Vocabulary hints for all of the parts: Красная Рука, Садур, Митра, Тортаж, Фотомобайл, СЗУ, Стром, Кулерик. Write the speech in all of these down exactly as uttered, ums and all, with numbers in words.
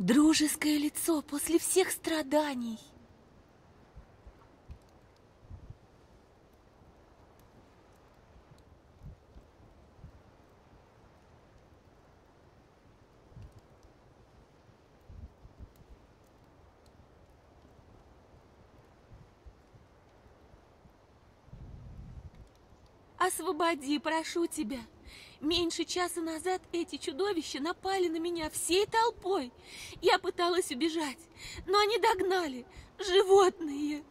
Дружеское лицо после всех страданий. Освободи, прошу тебя. Меньше часа назад эти чудовища напали на меня всей толпой. Я пыталась убежать, но они догнали. Животные!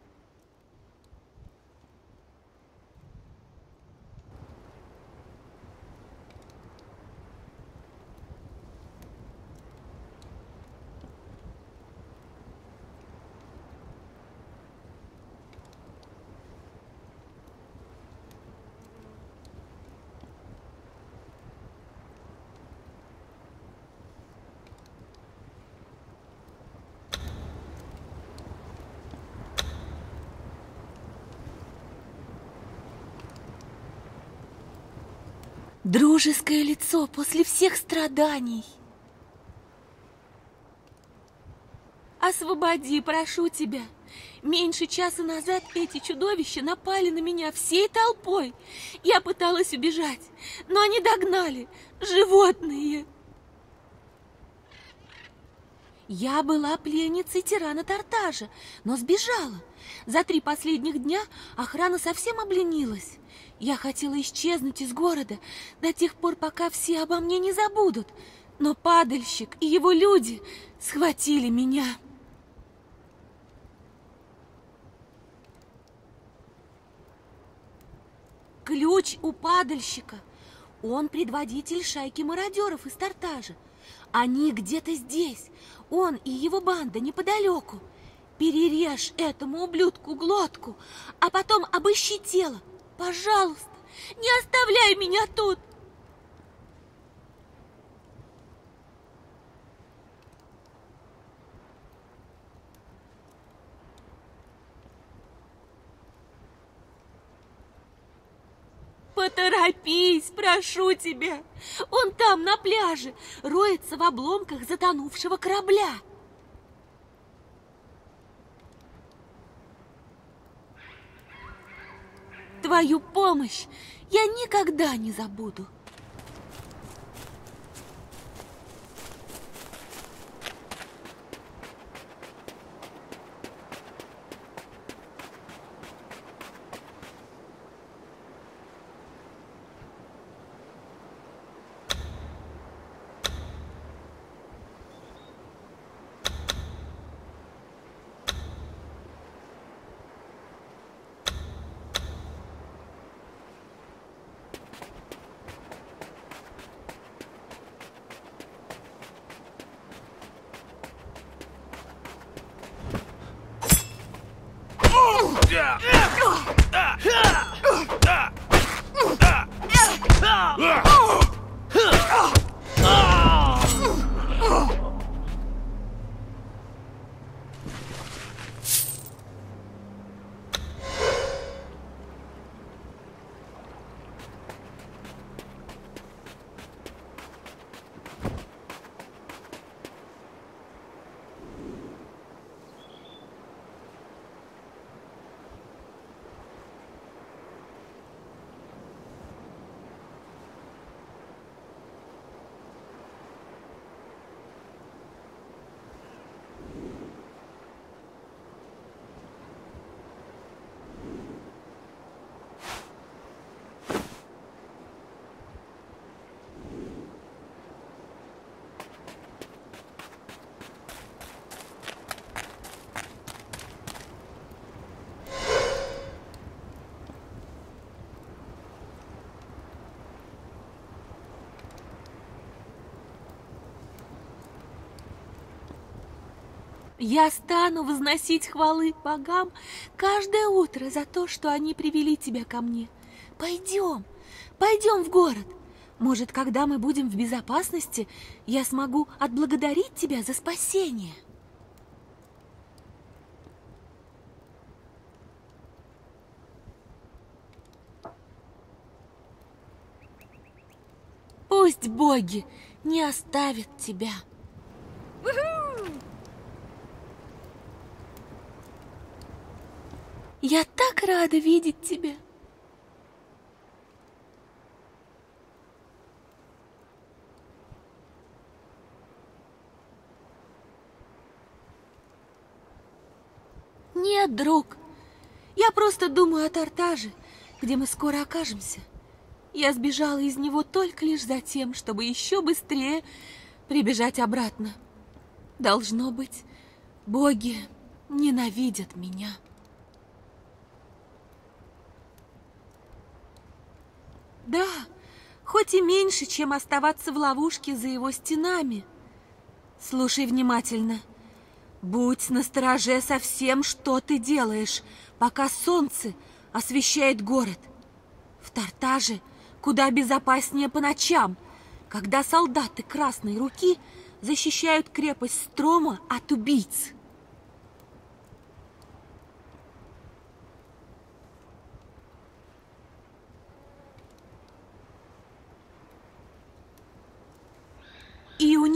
Дружеское лицо после всех страданий. Освободи, прошу тебя. Меньше часа назад эти чудовища напали на меня всей толпой. Я пыталась убежать, но они догнали. Животные. Я была пленницей тирана Тортажа, но сбежала. За три последних дня охрана совсем обленилась. Я хотела исчезнуть из города до тех пор, пока все обо мне не забудут. Но падальщик и его люди схватили меня. Ключ у падальщика. Он предводитель шайки мародеров из Тортажа. Они где-то здесь. Он и его банда неподалеку. Перережь этому ублюдку глотку, а потом обыщи тело. Пожалуйста, не оставляй меня тут. Поторопись, прошу тебя. Он там, на пляже, роется в обломках затонувшего корабля. Твою помощь я никогда не забуду. Я стану возносить хвалы богам каждое утро за то, что они привели тебя ко мне. Пойдем, пойдем в город. Может, когда мы будем в безопасности, я смогу отблагодарить тебя за спасение. Пусть боги не оставят тебя. Я так рада видеть тебя. Нет, друг, я просто думаю о Тортаже, где мы скоро окажемся. Я сбежала из него только лишь за тем, чтобы еще быстрее прибежать обратно. Должно быть, боги ненавидят меня. Да, хоть и меньше, чем оставаться в ловушке за его стенами. Слушай внимательно. Будь настороже со всем, что ты делаешь, пока солнце освещает город. В Тортаже куда безопаснее по ночам, когда солдаты Красной Руки защищают крепость Строма от убийц.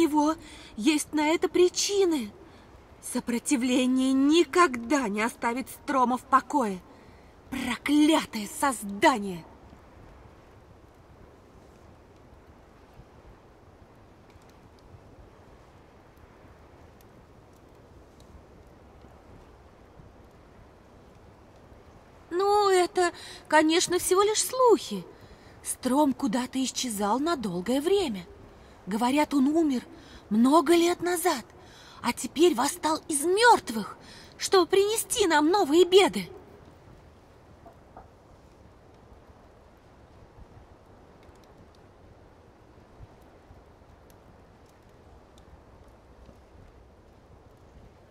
него есть на это причины. Сопротивление никогда не оставит Строма в покое. Проклятое создание! Ну, это, конечно, всего лишь слухи. Стром куда-то исчезал на долгое время. Говорят, он умер много лет назад, а теперь восстал из мертвых, чтобы принести нам новые беды.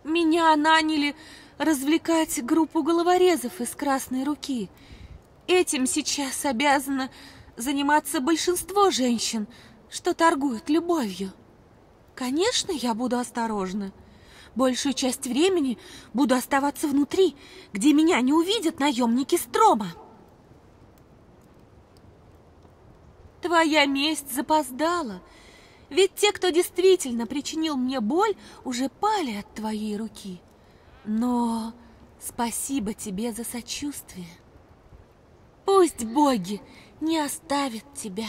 Меня наняли развлекать группу головорезов из Красной Руки. Этим сейчас обязано заниматься большинство женщин, что торгуют любовью. Конечно, я буду осторожна. Большую часть времени буду оставаться внутри, где меня не увидят наемники Строма. Твоя месть запоздала, ведь те, кто действительно причинил мне боль, уже пали от твоей руки. Но спасибо тебе за сочувствие. Пусть боги не оставят тебя.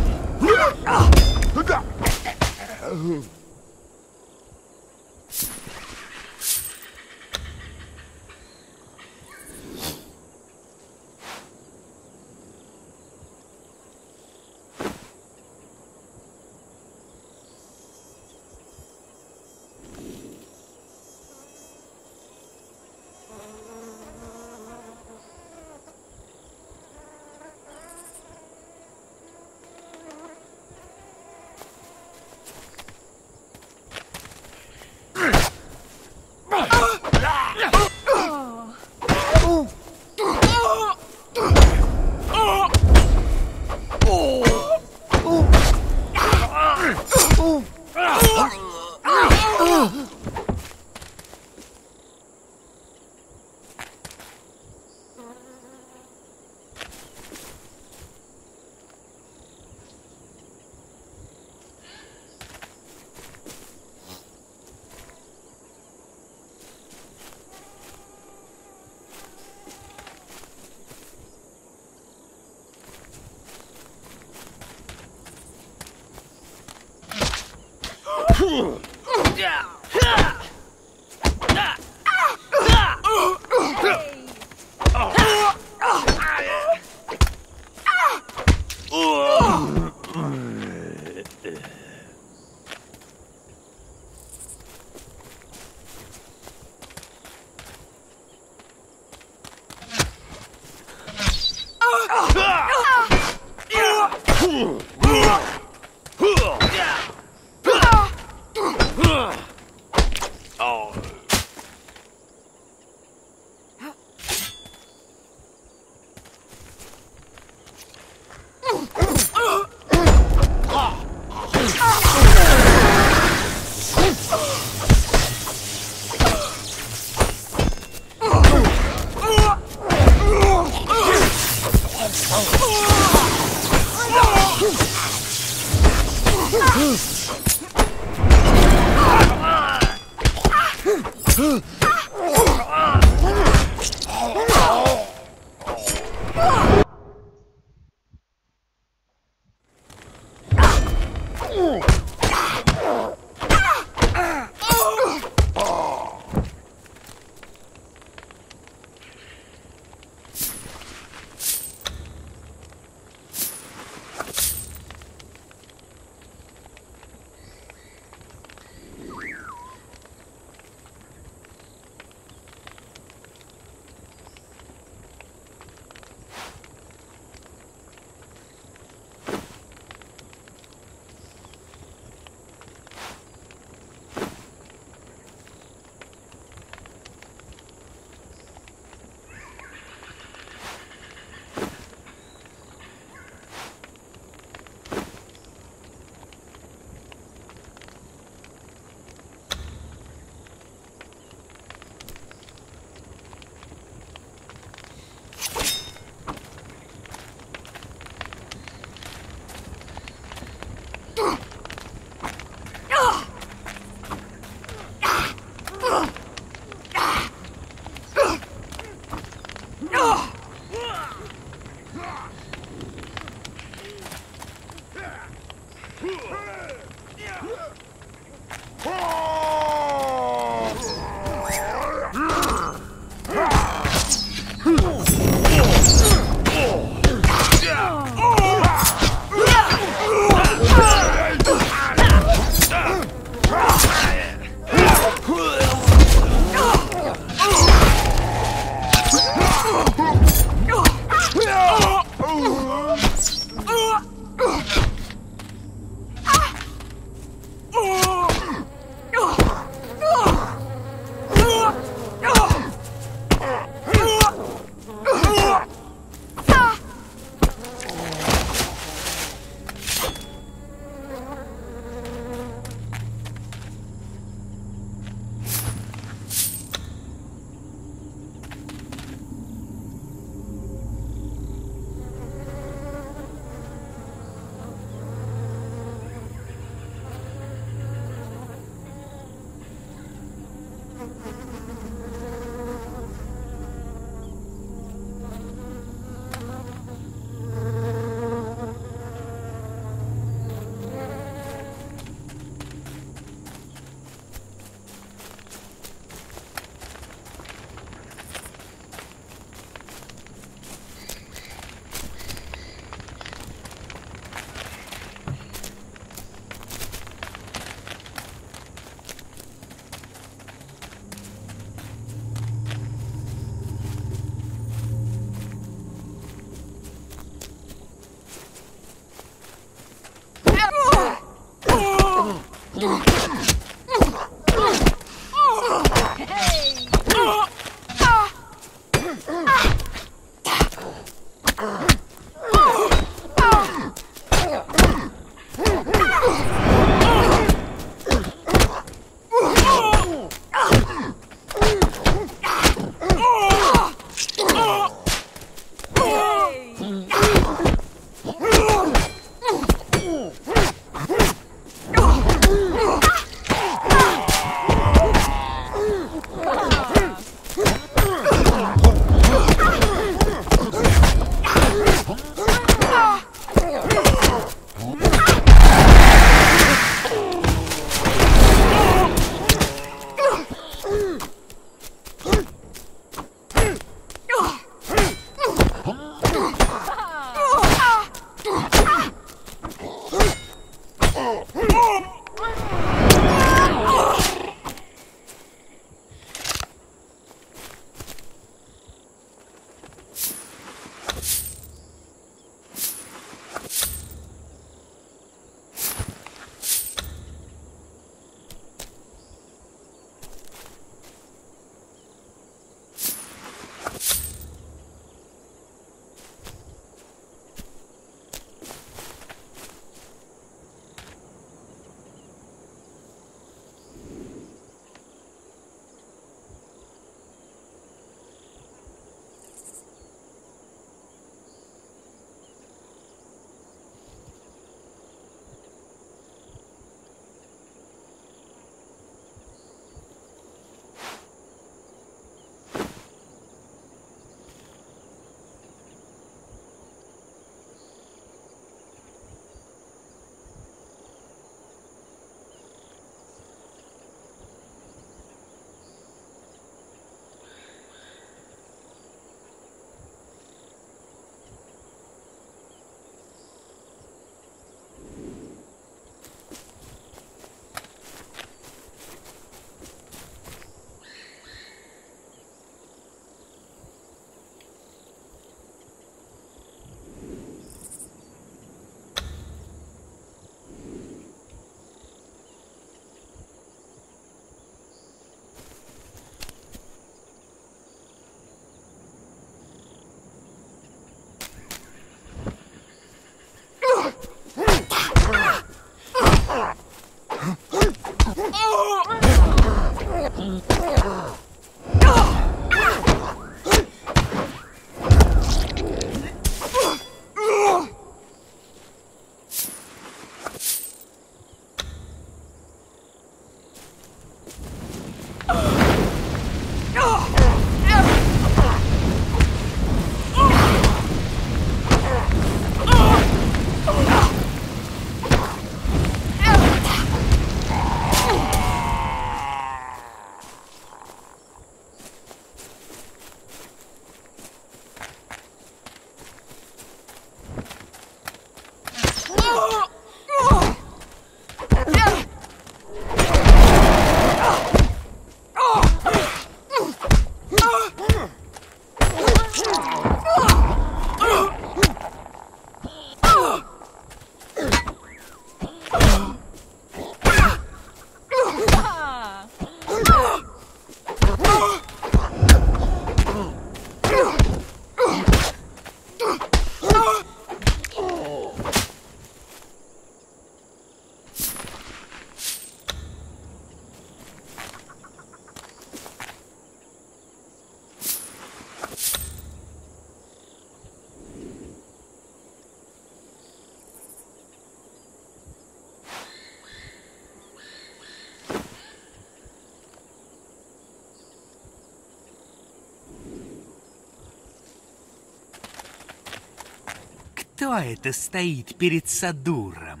Кто это стоит перед Садуром?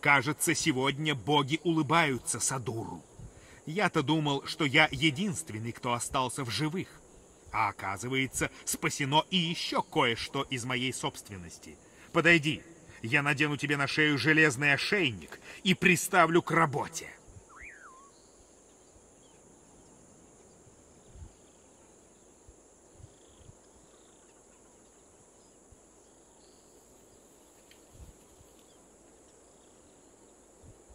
Кажется, сегодня боги улыбаются Садуру. Я-то думал, что я единственный, кто остался в живых. А оказывается, спасено и еще кое-что из моей собственности. Подойди. Я надену тебе на шею железный ошейник и приставлю к работе.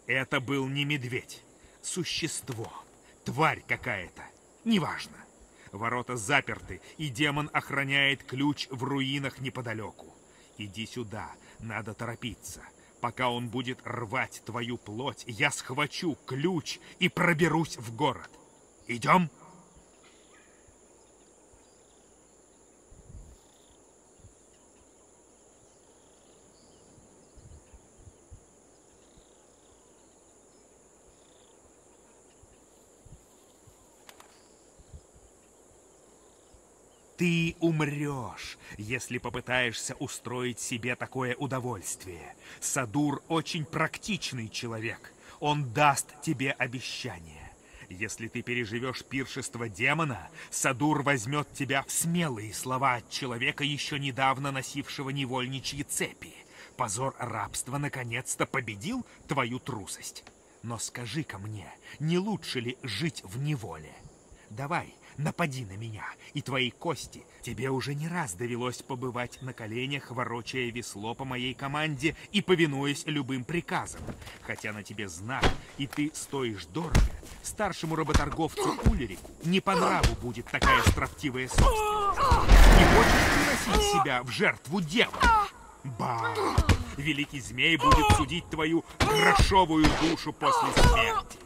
Это был не медведь. Существо. Тварь какая-то. Неважно. Ворота заперты, и демон охраняет ключ в руинах неподалеку. Иди сюда. Надо торопиться. Пока он будет рвать твою плоть, я схвачу ключ и проберусь в город. Идем? Ты умрешь, если попытаешься устроить себе такое удовольствие. Садур очень практичный человек. Он даст тебе обещание. Если ты переживешь пиршество демона, Садур возьмет тебя в смелые слова от человека, еще недавно носившего невольничьи цепи. Позор рабства наконец-то победил твою трусость. Но скажи-ка мне, не лучше ли жить в неволе? Давай. Напади на меня, и твои кости. Тебе уже не раз довелось побывать на коленях, ворочая весло по моей команде и повинуясь любым приказам. Хотя на тебе знак, и ты стоишь дорого, старшему работорговцу Кулерику не по нраву будет такая строптивая собственность. Не хочешь приносить себя в жертву демона? Ба! Великий змей будет судить твою грошовую душу после смерти.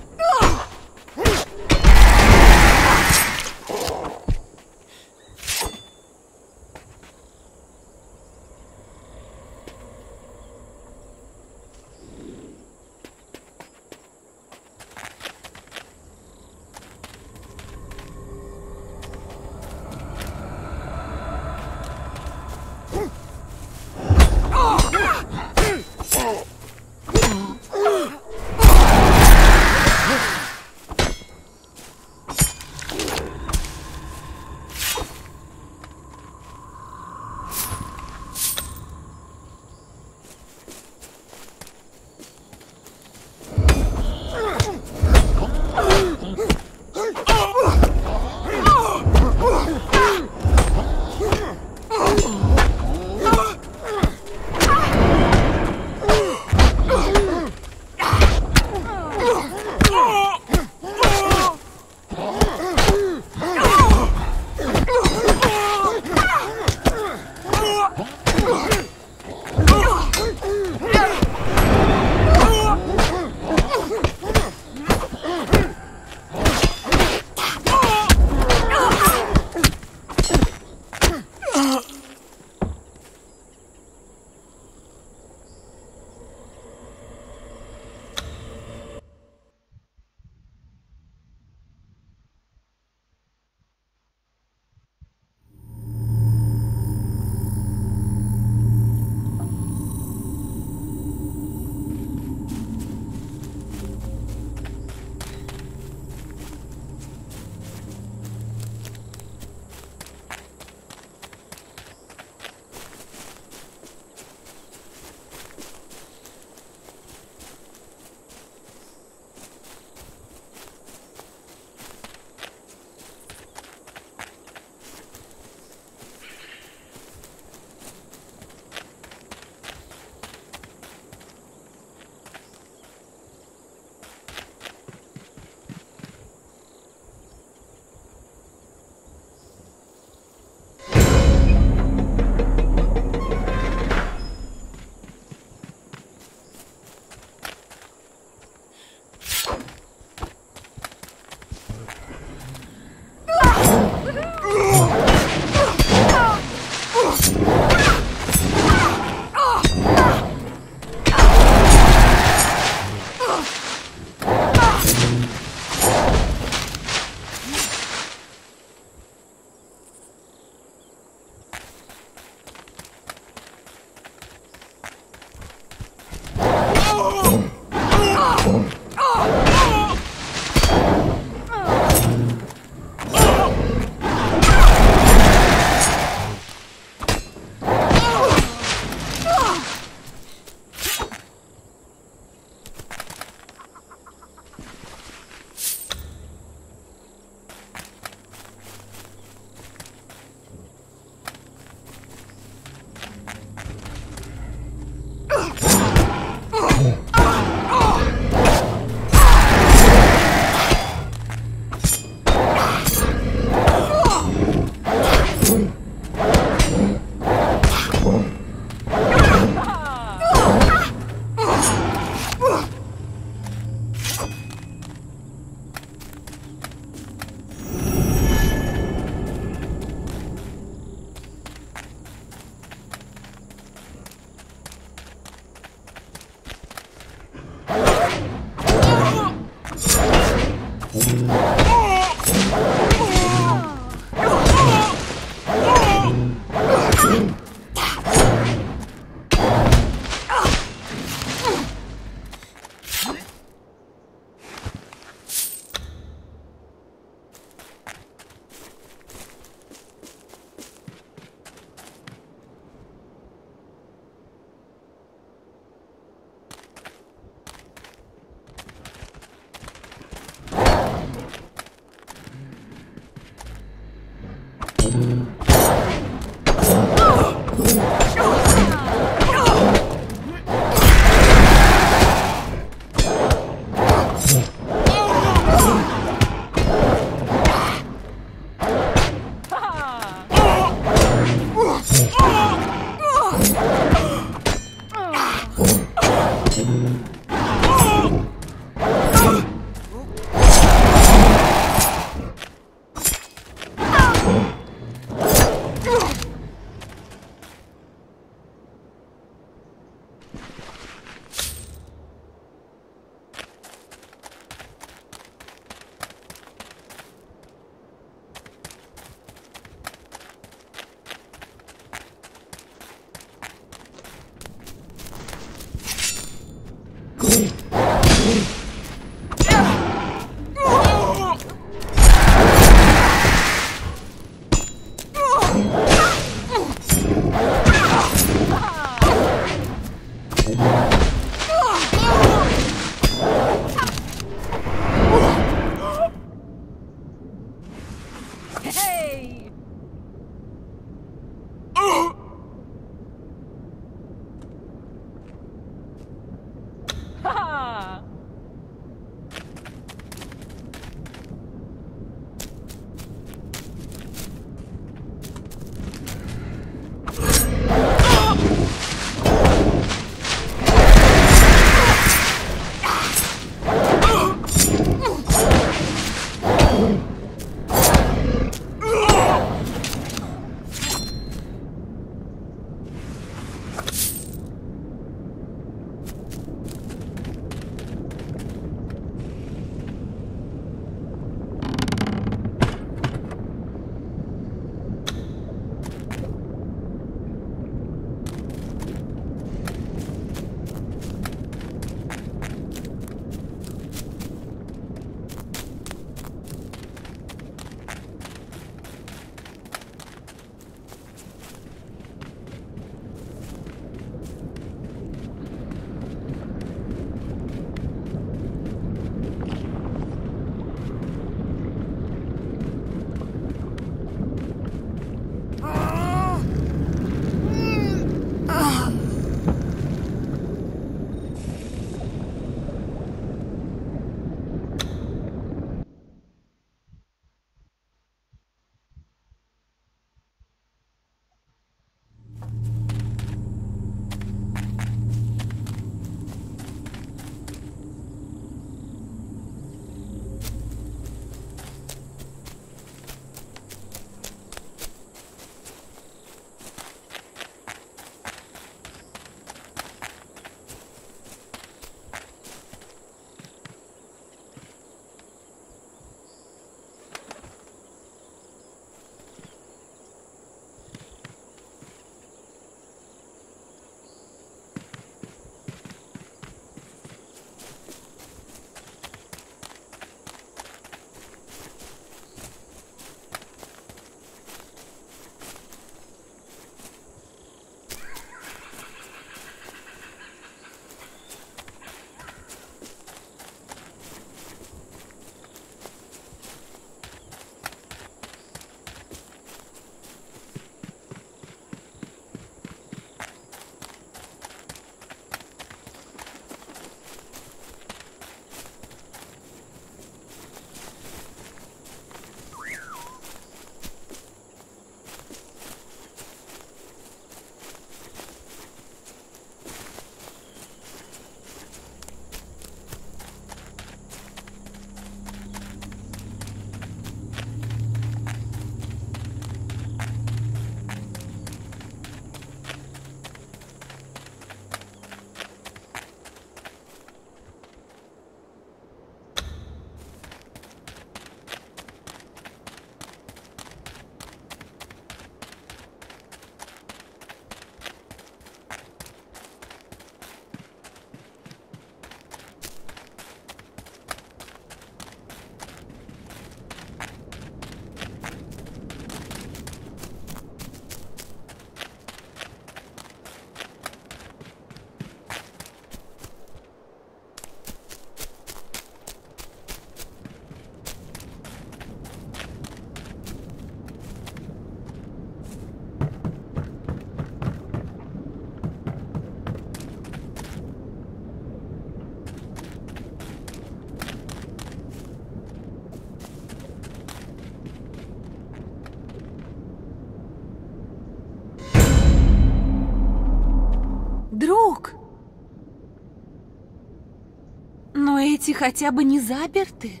Эти хотя бы не заперты.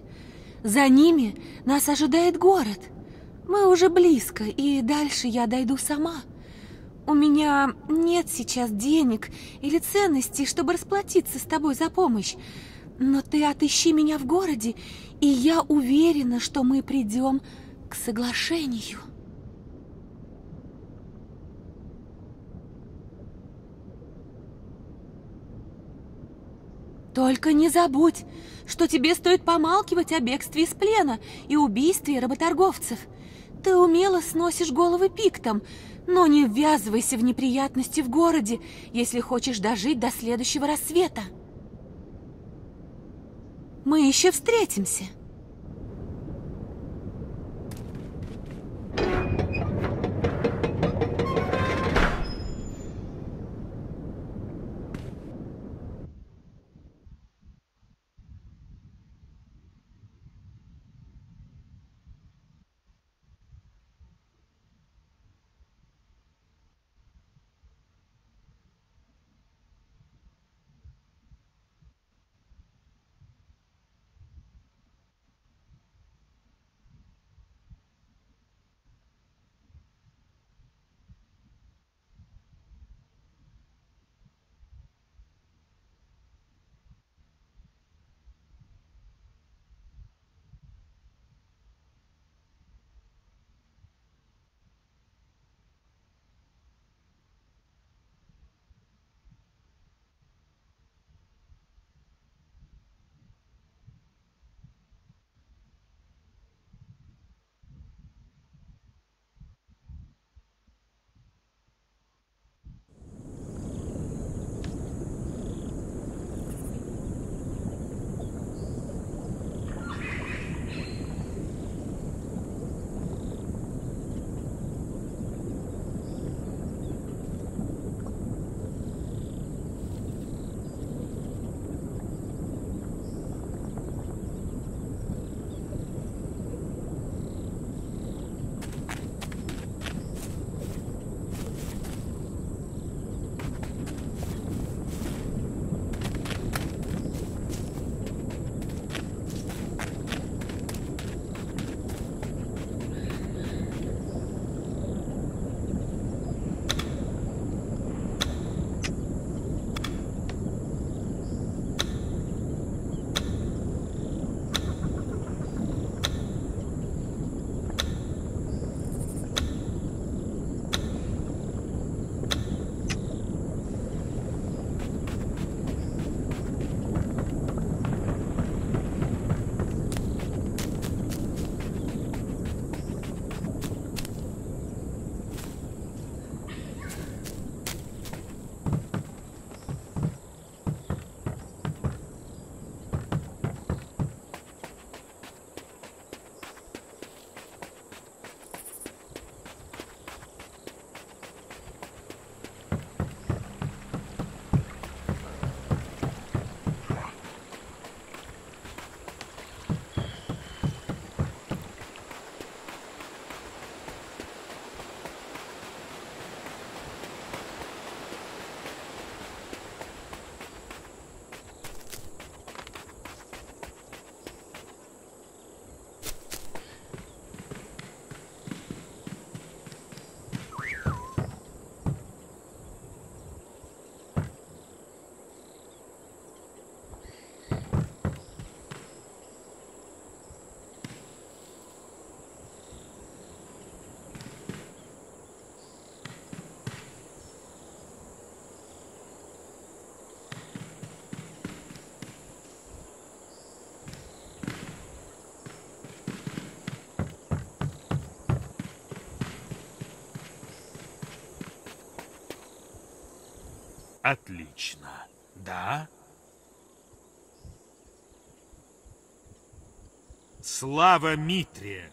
За ними нас ожидает город. Мы уже близко, и дальше я дойду сама. У меня нет сейчас денег или ценностей, чтобы расплатиться с тобой за помощь. Но ты отыщи меня в городе, и я уверена, что мы придем к соглашению. Только не забудь, что тебе стоит помалкивать о бегстве из плена и убийстве работорговцев. Ты умело сносишь головы пиктам, но не ввязывайся в неприятности в городе, если хочешь дожить до следующего рассвета. Мы еще встретимся. Отлично. Да? Слава Митре!